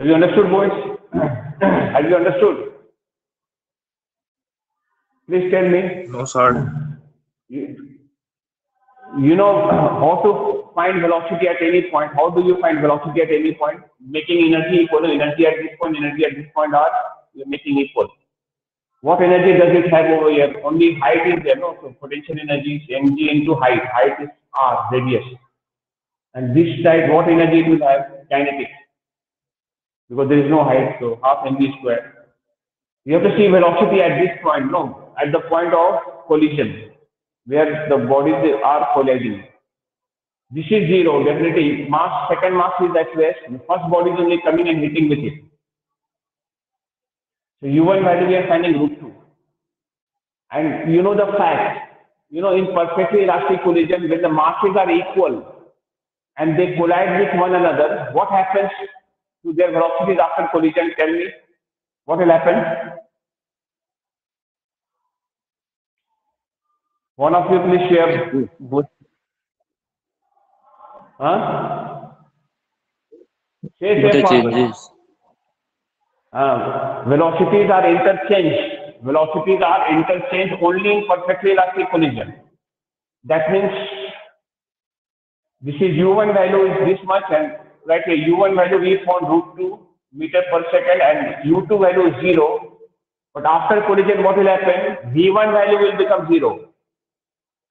Have you understood, boys? Have you understood? Please tell me. No, sir. You know how to find velocity at any point. How do you find velocity at any point? Making energy equal to energy at this point, energy at this point are making equal. What energy does it have over here? Only height is there, no? So potential energy is mg into height. Height is r, radius. And this side, what energy it will have? Kinetics. Because there is no height, so half mv square. You have to see velocity at this point, no? At the point of collision, where the bodies are colliding. This is zero, definitely. Mass, second mass is at rest. The first body is only coming and hitting with it. So u1 value we are finding √2, and you know the fact. You know, in perfectly elastic collision, when the masses are equal and they collide with one another, what happens to their velocities after collision? Tell me, what will happen? One of you, please share. Huh? Share. Velocities are interchanged. Velocities are interchanged only in perfectly elastic collision. That means this is u1 value is this much, and right here u1 value we found √2 meter per second, and u2 value is 0. But after collision, what will happen? v1 value will become 0,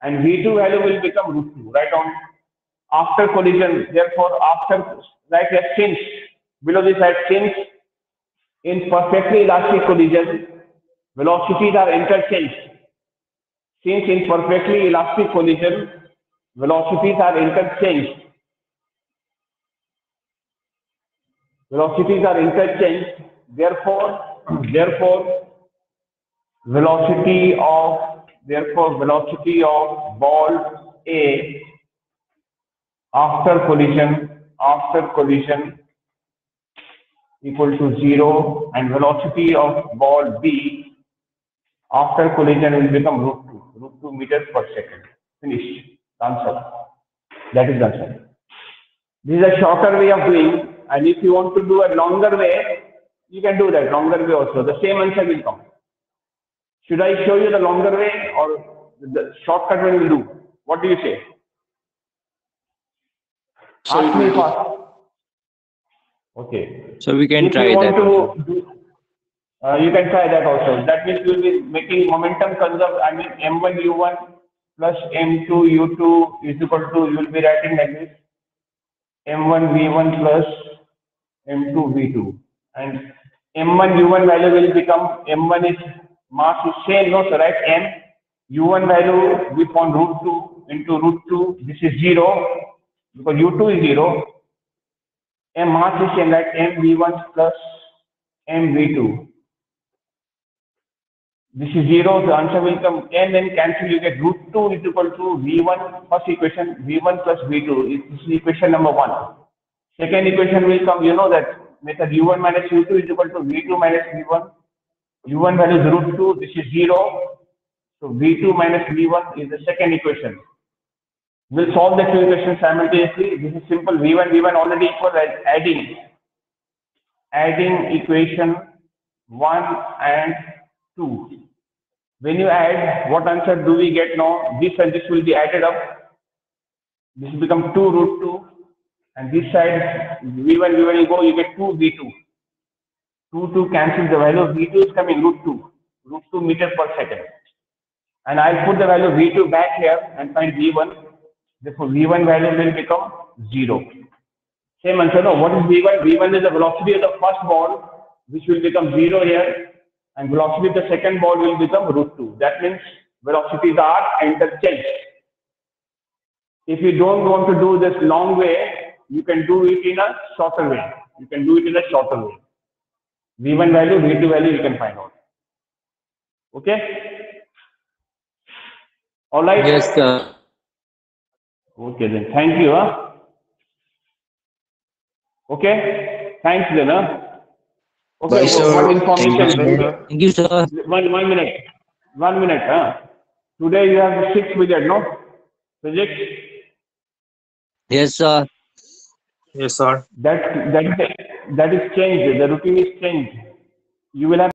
and v2 value will become √2. Right on after collision. Therefore, after right here since below this side since. In perfectly elastic collision, velocities are interchanged. Since in perfectly elastic collision, velocities are interchanged. Velocities are interchanged. Therefore, velocity of ball A after collision equal to 0, and velocity of ball B after collision will become √2 meters per second. Finished. Answer. That is answer. This is a shorter way of doing, and if you want to do a longer way, you can do that longer way also. The same answer will come. Should I show you the longer way or the shortcut way will do? What do you say? So ask me fast. Okay. So we can try that. You can try that also. That means we will be making momentum conserved. I mean, m1 u1 plus m2 u2 is equal to, you will be writing like this, m1 v1 plus m2 v2. And m1 u1 value will become, m1 is mass is same, no? So right, m u1 value we found √2 into √2. This is 0 because u2 is 0. M mass is same, like mv1 plus mv2. This is 0. The answer will come n and cancel. You get √2 is equal to v1. First equation v1 plus v2. This is equation number 1. Second equation will come. You know that method u1 minus u2 is equal to v2 minus v1. U1 value is √2. This is 0. So v2 minus v1 is the second equation. We'll solve the two equations simultaneously. This is simple. V1 already equal. Adding equation 1 and 2. When you add, what answer do we get now? This and this will be added up. This will become 2 √2, and this side v1 will go. You get 2 v2. 2 cancels. The value of v2 is coming √2 meter per second, and I'll put the value of v2 back here and find v1. Therefore, v1 value will become 0. Same answer, no? What is v1? v1 is the velocity of the first ball, which will become 0 here, and velocity of the second ball will become √2. That means velocities are interchanged. If you don't want to do this long way, you can do it in a shorter way. V1 value, v2 value, you can find out. Okay? All right. Yes, sir. Okay then, thank you. Okay, thanks then. Okay, one information. Thank you, sir. One minute. Today you have 6 period, no? Physics. Yes, sir. That that is changed, the routine is changed, you will have